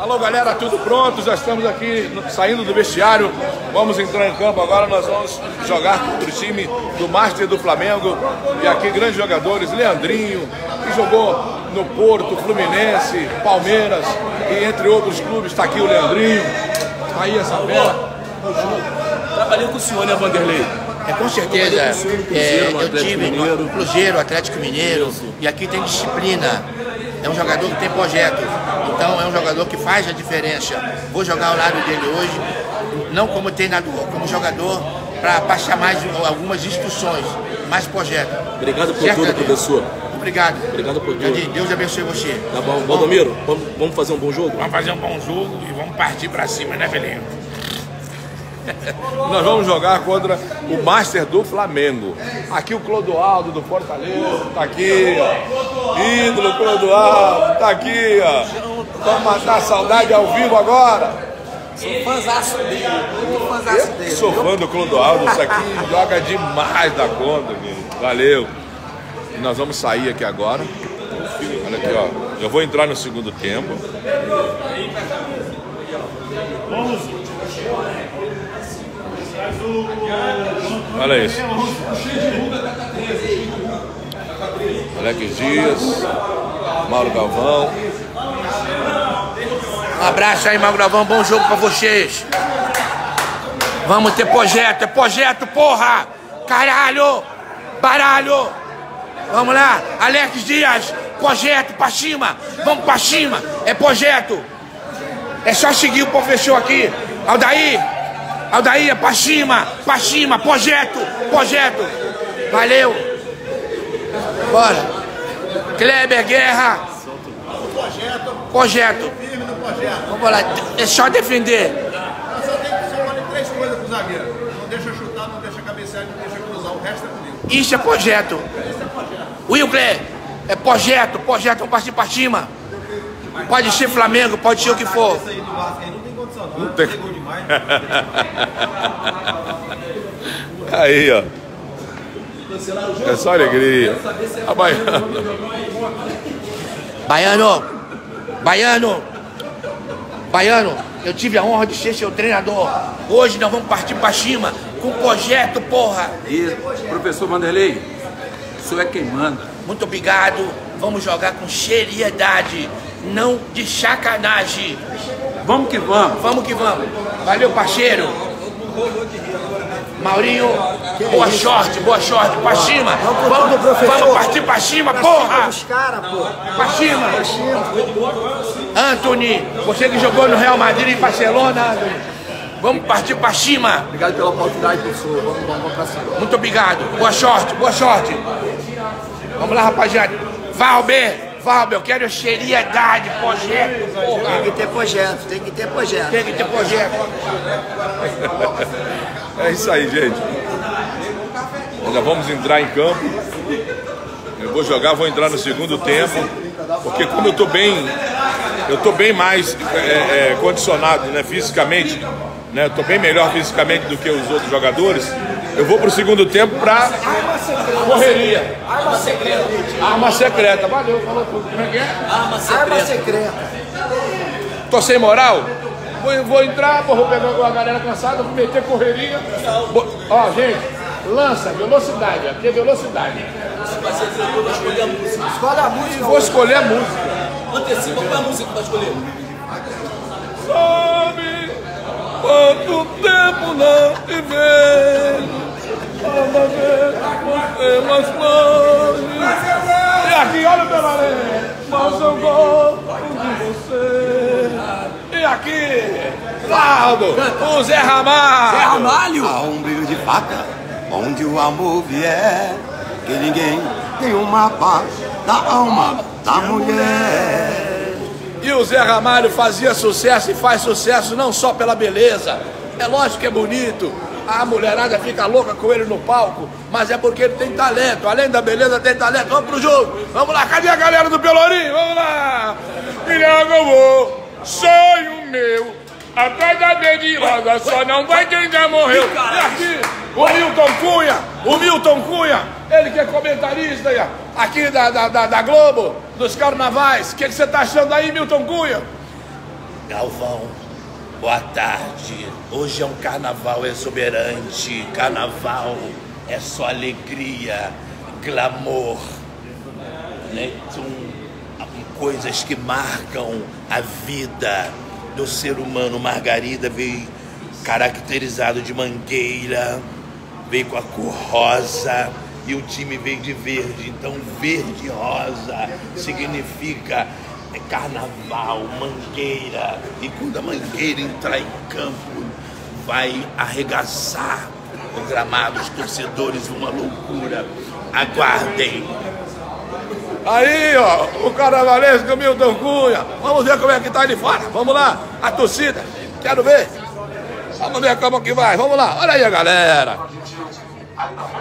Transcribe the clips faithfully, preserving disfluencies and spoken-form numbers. Alô galera, tudo pronto? Já estamos aqui saindo do vestiário, vamos entrar em campo agora, nós vamos jogar contra o time do Master do Flamengo. E aqui grandes jogadores, Leandrinho, que jogou no Porto, Fluminense, Palmeiras e entre outros clubes. Está aqui o Leandrinho, aí essa bela. Trabalhou com o senhor, né, Vanderlei? É, com certeza, é, Cruzeiro, eu tive no Cruzeiro, Atlético Mineiro, e aqui tem disciplina, é um jogador que tem projeto, então é um jogador que faz a diferença. Vou jogar ao lado dele hoje, não como treinador, como jogador, para passar mais algumas instruções, mais projeto. Obrigado por certo, tudo, Adriano? Professor. Obrigado. Obrigado por tudo. Deus abençoe você. Tá bom. Valdomiro, vamos, vamos fazer um bom jogo? Vamos fazer um bom jogo e vamos partir para cima, né, velhinho? Nós vamos jogar contra o Master do Flamengo. Aqui o Clodoaldo do Fortaleza, tá aqui, ó. Ídolo Clodoaldo, tá aqui, ó. Vamos matar a saudade ao vivo agora. Sou fãzaço dele, muito fãzaço dele. Sou fã do Clodoaldo, isso aqui joga demais da conta, filho. Valeu. E nós vamos sair aqui agora. Olha aqui, ó. Eu vou entrar no segundo tempo. Vamos. Olha isso. Alex Dias, Mauro Galvão. Um abraço aí, Mauro Galvão, bom jogo pra vocês. Vamos ter projeto, é projeto, porra! Caralho! Baralho! Vamos lá, Alex Dias, projeto pra cima! Vamos pra cima! É projeto! É só seguir o professor aqui, Aldair! Aldair, pra cima, pra cima, projeto, projeto. Valeu. Bora. Kleber Guerra. Projeto. Vamos lá, é só defender. Só tem que fazer três coisas pro zagueiro. Não deixa chutar, não deixa cabecear, não deixa cruzar. O resto é comigo. Isso é projeto. Will Kleber, é projeto, projeto, vamos partir pra cima. Pode ser Flamengo, pode ser o que for. Não tem... Aí, ó. É só alegria. A Baiano. Baiano. Baiano. Baiano, eu tive a honra de ser seu treinador. Hoje nós vamos partir pra cima com o projeto, porra. E professor Vanderlei, o senhor é quem manda. Muito obrigado. Vamos jogar com seriedade. Não de sacanagem. Vamos que vamos. Vamos que vamos. Valeu, parceiro. Maurinho, boa sorte, boa sorte. Pra cima. Vamos, vamos partir pra cima, porra. Pra cima. Anthony, você que jogou no Real Madrid e Barcelona. Vamos partir pra cima. Obrigado pela oportunidade, professor. Vamos, vamos pra cima. Muito obrigado. Boa sorte, boa sorte. Vamos lá, rapaziada. Vai, Roberto. Fábio, eu quero seriedade, projeto, porra. Tem que ter projeto, tem que ter projeto. Tem que ter projeto. É isso aí, gente. Nós já vamos entrar em campo. Eu vou jogar, vou entrar no segundo tempo. Porque como eu tô bem, eu tô bem mais é, é, condicionado, né, fisicamente, né, eu tô bem melhor fisicamente do que os outros jogadores. Eu vou pro segundo tempo pra correria. Arma secreta. Arma secreta. Valeu, falou tudo. Como é que é? Arma secreta. Arma secreta. Tô sem moral? Vou, vou entrar, vou pegar a galera cansada, vou meter correria. Bo... Ó, gente, lança, velocidade. Aqui é velocidade. Você vai escolher a música. Escolhe a música. Vou escolher a música. Antecipa, qual é a música que vai escolher? Sabe quanto tempo não te vejo. E aqui, olha o Belaré, mas eu gosto de você. E aqui, Cláudio, o Zé Ramalho. Zé Ramalho. Há um brilho de faca, onde o amor vier, que ninguém tem uma paz da alma da mulher. E o Zé Ramalho fazia sucesso e faz sucesso não só pela beleza, é lógico que é bonito. A mulherada fica louca com ele no palco, mas é porque ele tem talento. Além da beleza, tem talento. Vamos pro jogo. Vamos lá. Cadê a galera do Pelourinho? Vamos lá. Milhão eu vou, sonho meu. Atrás da dedilhada, só não vai quem já morreu. E aqui, o Milton Cunha. O Milton Cunha. Ele que é comentarista aqui da, da, da, da Globo, dos carnavais. O que você tá achando aí, Milton Cunha? Galvão, boa tarde. Hoje é um carnaval exuberante. Carnaval é só alegria, glamour, né? São coisas que marcam a vida do ser humano. Margarida veio caracterizado de Mangueira, veio com a cor rosa e o time veio de verde. Então verde e rosa significa carnaval, Mangueira. E quando a Mangueira entrar em campo, vai arregaçar o gramado, os torcedores, uma loucura. Aguardem. Aí, ó, o carnavalesco Milton Cunha. Vamos ver como é que tá ali fora. Vamos lá, a torcida. Quero ver. Vamos ver como que vai. Vamos lá. Olha aí a galera.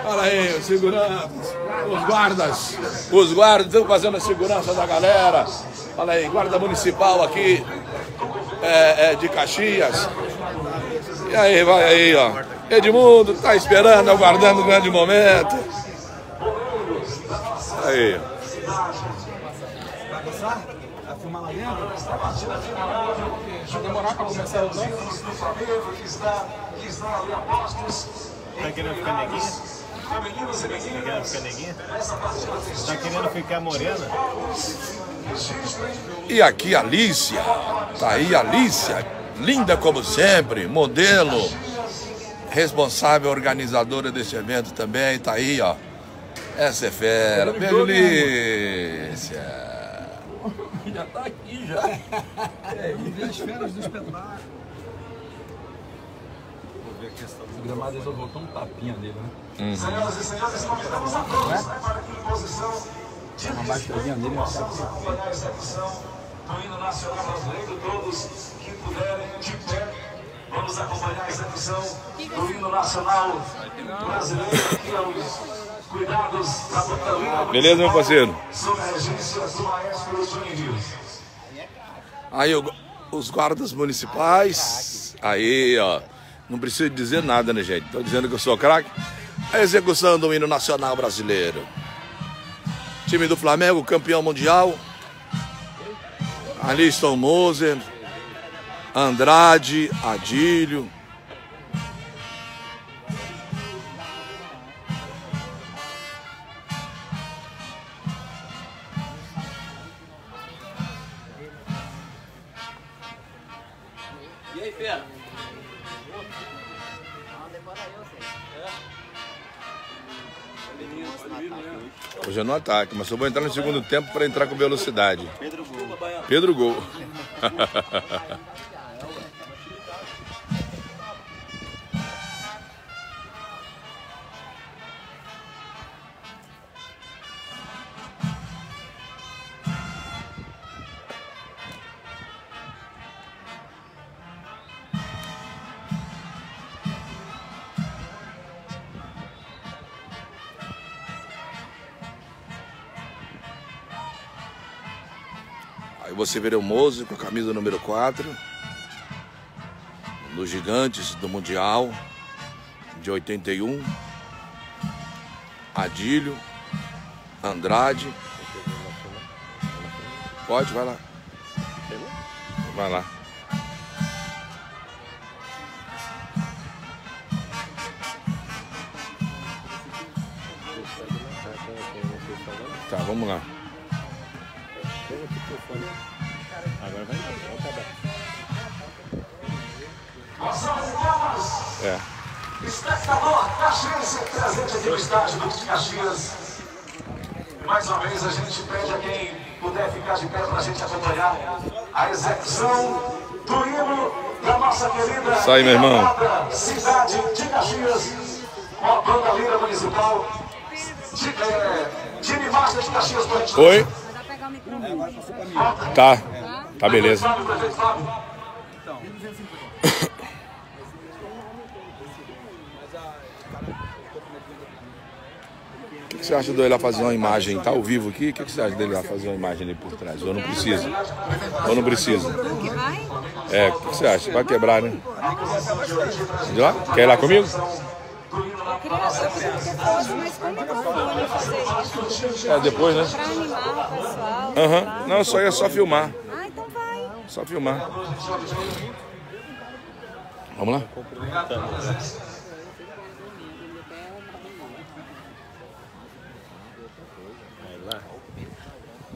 Olha aí, os seguranças, os guardas. Os guardas estão fazendo a segurança da galera. Olha aí, guarda municipal aqui é, é, de Caxias. E aí, vai aí, ó. Edmundo tá esperando, aguardando o grande momento. Aí, ó. Vai passar? Vai filmar lá dentro? Deixa eu demorar pra começar o lance. Tá querendo ficar neguinha? Tá querendo ficar neguinha? Tá querendo ficar morena? E aqui a Alícia. Tá aí a Alícia, linda como sempre, modelo, responsável, organizadora desse evento também. Tá aí, ó. Essa é fera, Belícia. Já tá aqui, já. É, vamos ver as feras do espetáculo. Vou ver a questão do gramado, só botou um tapinha dele, né? Senhoras e senhores, convidamos a todos para que em posição de risco possamos acompanhar a execução do hino nacional brasileiro. Todos que puderem, de pé, vamos acompanhar a execução do hino nacional brasileiro, que é o... Cuidados da Botalina. Beleza, meu parceiro? Aí o, os guardas municipais. Aí, ó. Não preciso dizer nada, né, gente? Tô dizendo que eu sou craque. A execução do hino nacional brasileiro. Time do Flamengo, campeão mundial. Ali estão Mozer, Andrade, Adílio. Hoje é no ataque, mas eu vou entrar no segundo tempo para entrar com velocidade. Pedro Gol. Pedro Gol. Você vê o Mose com a camisa número quatro, um dos gigantes do Mundial de oitenta e um, Adílio, Andrade. Pode, vai lá. Vai lá. Tá, vamos lá. Agora vai acabar. É. Espectador Caxias, presente aqui no estádio do Caxias. Mais uma vez a gente pede a quem puder ficar de pé para a gente acompanhar a execução do hino da nossa querida Sai, meu irmão. Cidade de Caxias, com a banda lira municipal de, é, de Animasta de Caxias do Antigo. Oi. Tá, tá beleza. O que, que você acha dele lá fazer uma imagem? Tá ao vivo aqui? O que, que você acha dele lá fazer uma imagem ali por trás? Ou não precisa? Ou não precisa? É, o que, que você acha? Vai quebrar, né? De lá? Quer ir lá comigo? É depois, né? Pra animar o pessoal. Aham. Não, só ia só filmar. Ah, então vai. Só filmar. Vamos lá?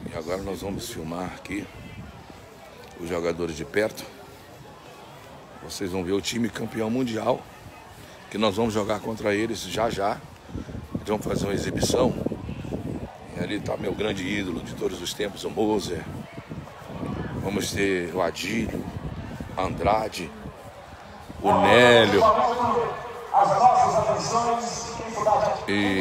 E agora nós vamos filmar aqui os jogadores de perto. Vocês vão ver o time campeão mundial, que nós vamos jogar contra eles já já. Eles vão fazer uma exibição. E ali está meu grande ídolo de todos os tempos, o Mozer. Vamos ter o Adílio, Andrade, o Nélio. E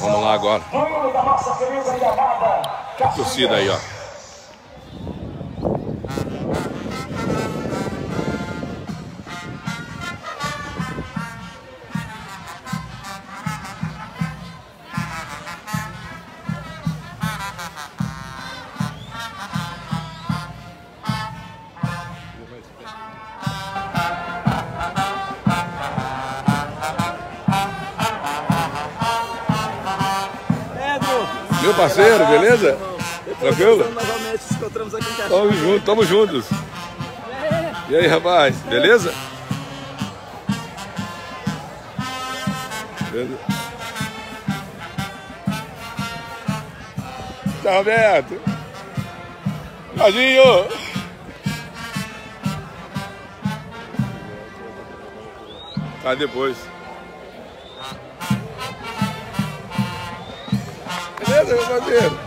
vamos lá agora. A torcida aí, ó. Meu parceiro, beleza? Tranquilo? Tamo junto, tamo juntos. E aí, rapaz, beleza? Beleza? Tchau, Roberto. Tchauzinho. Tá depois. Beleza, meu parceiro?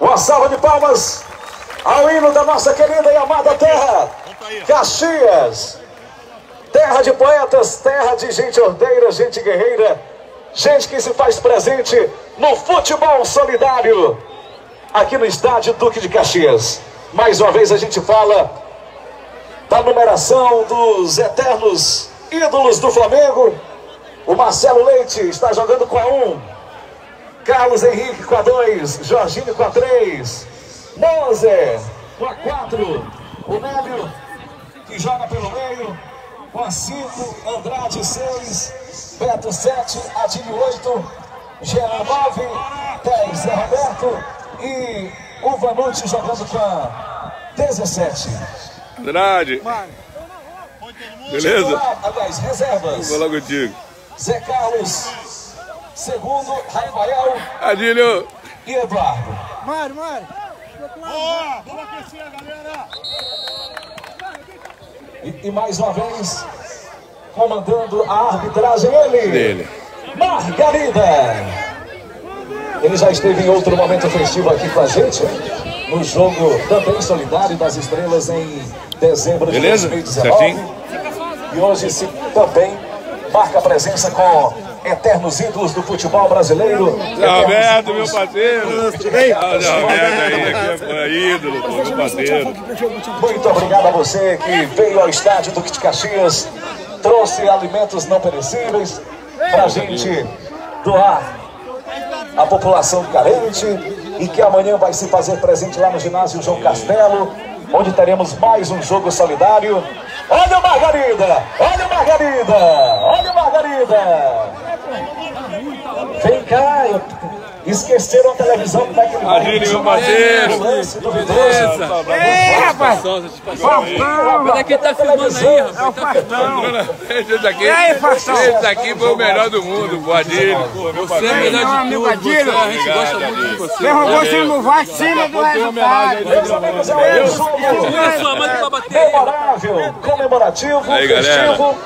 Uma salva de palmas ao hino da nossa querida e amada terra, Caxias. Terra de poetas, terra de gente ordeira, gente guerreira, gente que se faz presente no futebol solidário, aqui no estádio Duque de Caxias. Mais uma vez a gente fala da numeração dos eternos ídolos do Flamengo. O Marcelo Leite está jogando com a um, Carlos Henrique com a dois, Jorginho com a três, Mozer com a quatro, o Nélio, que joga pelo meio, com a cinco, Andrade seis, Beto sete, Adílio oito, Gerard nove, dez, Zé Roberto, e o Vanucci jogando com a dezessete. Andrade. Beleza? Titular, aliás, reservas. Vou logo contigo. Zé Carlos. Segundo, Rafael. Adílio. E Eduardo. Mário, Mário. Boa, vamos aquecer, galera. E, e mais uma vez, comandando a arbitragem, ele. Dele. Margarida. Ele já esteve em outro momento festivo aqui com a gente, no jogo também solidário das estrelas em dezembro de Beleza? dois mil e dezenove. Certinho. E hoje se também marca a presença com eternos ídolos do futebol brasileiro. Roberto, meu parceiro. Roberto aí, aqui é ídolo, meu parceiro. Muito obrigado a você que veio ao estádio Duque de Caxias, trouxe alimentos não perecíveis pra gente doar a população carente, e que amanhã vai se fazer presente lá no ginásio João Castelo, onde teremos mais um jogo solidário. Olha o Margarida! Olha o Margarida! Olha o Margarida! Vem cá! Esqueceram a televisão. Adílio, meu parceiro! É, rapaz! Olha quem tá filmando aí, rapaz! É o Fartão! E aí, Fartão? Esse aqui foi o melhor do mundo, o Adílio! Você é o melhor de tudo, Adílio! A gente gosta muito de você! Você roubou seu lugar em cima do resultado! Meus amigos, é um jogo memorável, comemorativo, festivo!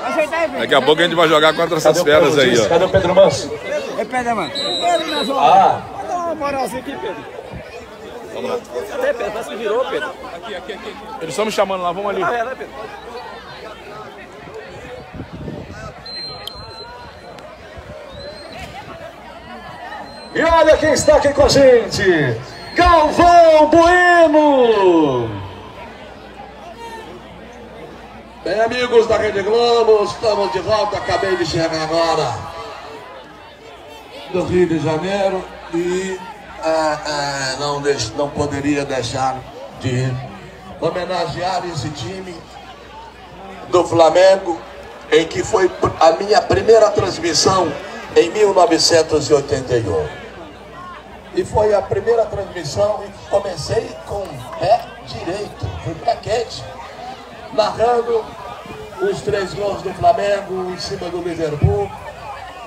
Daqui a pouco a gente vai jogar contra essas feras aí, ó! Cadê o Pedro Manso? É Pedro Manso! Ah. Dá uma moralzinha aqui, Pedro. Vamos lá. É, Pedro, mas que virou, Pedro. Aqui, aqui, aqui. Eles estão me chamando lá, vamos ali. Ah, é, né, Pedro? E olha quem está aqui com a gente. Galvão Bueno. Bem, amigos da Rede Globo, estamos de volta. Acabei de chegar agora do Rio de Janeiro e é, é, não, deixo, não poderia deixar de homenagear esse time do Flamengo, em que foi a minha primeira transmissão em mil novecentos e oitenta e um. E foi a primeira transmissão e comecei com o pé direito, com o pé quente, narrando os três gols do Flamengo em cima do Liverpool.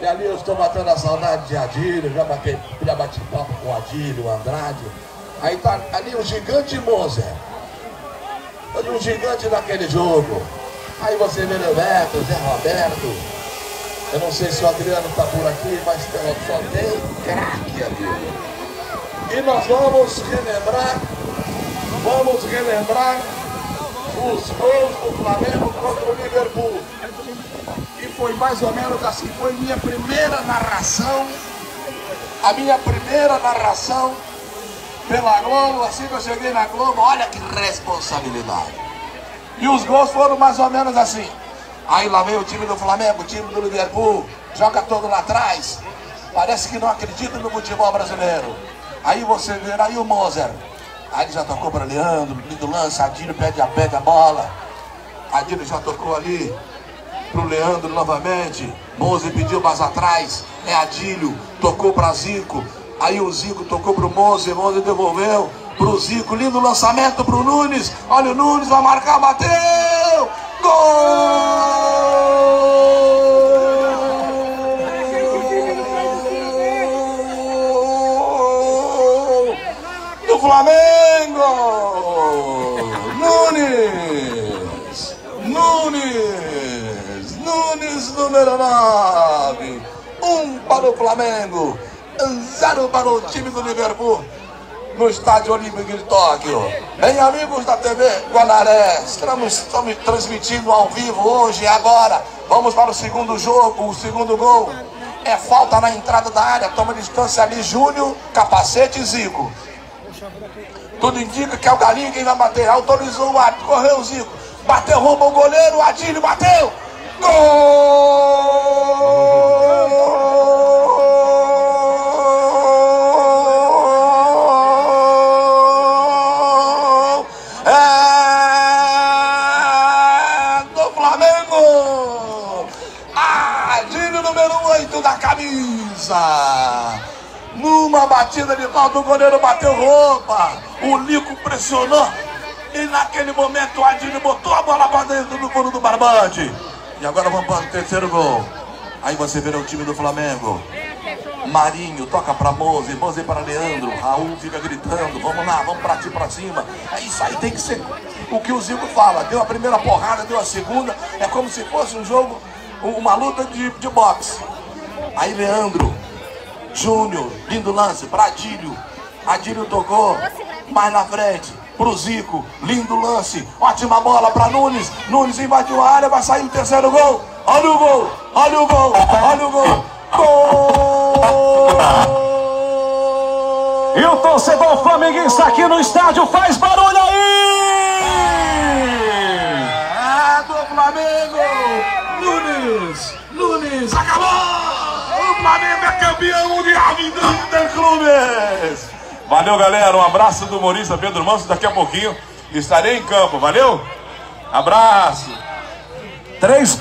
E ali eu estou matando a saudade de Adílio, já, batei, já bati papo com o Adílio, o Andrade. Aí tá ali o gigante Mozer. Foi um gigante daquele jogo. Aí você vê o Roberto, o Zé Roberto. Eu não sei se o Adriano está por aqui, mas só tem craque aqui. E nós vamos relembrar, vamos relembrar os gols do Flamengo contra o Liverpool. E foi mais ou menos assim, foi minha primeira narração, a minha primeira narração pela Globo. Assim que eu cheguei na Globo, olha que responsabilidade. E os gols foram mais ou menos assim. Aí lá vem o time do Flamengo, o time do Liverpool, joga todo lá atrás. Parece que não acredita no futebol brasileiro. Aí você vê, aí o Mozer. Aí ele já tocou para Leandro, lindo lance, Adílio pede a pé da bola. Adílio já tocou ali pro Leandro novamente. Mozer pediu mais atrás, é Adílio, tocou para Zico. Aí o Zico tocou pro Mozer, Mozer devolveu pro Zico, lindo lançamento pro Nunes. Olha o Nunes, vai marcar, bateu! Gol! Do Flamengo! Nunes! Nunes! Nunes, número nove! Um para o Flamengo, zero para o time do Liverpool, no Estádio Olímpico de Tóquio. Bem, amigos da T V Guanarés, estamos, estamos transmitindo ao vivo hoje e agora. Vamos para o segundo jogo, o segundo gol. É falta na entrada da área, toma distância ali, Júnior, capacete, Zico. Tudo indica que é o Galinho quem vai bater. Autorizou o árbitro, correu o Zico. Bateu, roubou o goleiro, o Adílio bateu. Gol! Numa batida de falta, o goleiro bateu roupa. O Lico pressionou e naquele momento o Adílio botou a bola para dentro do fundo do barbante. E agora vamos para o terceiro gol. Aí você vê o time do Flamengo. Marinho toca para Mose, Mose para Leandro. Raul fica gritando, vamos lá, vamos partir para cima. É isso aí, tem que ser o que o Zico fala. Deu a primeira porrada, deu a segunda. É como se fosse um jogo, uma luta de, de boxe. Aí Leandro, Júnior, lindo lance para Adílio. Adílio tocou mais na frente pro Zico, lindo lance, ótima bola para Nunes. Nunes invadiu a área, vai sair o terceiro gol. Olha o gol, olha o gol, olha o gol. Gol! E o torcedor flamenguista aqui no estádio faz barulho aí! É do Flamengo! Nunes, Nunes, acabou! O Flamengo é campeão mundial de clubes. Valeu, galera, um abraço do humorista Pedro Manso. Daqui a pouquinho estarei em campo, valeu? Abraço. Três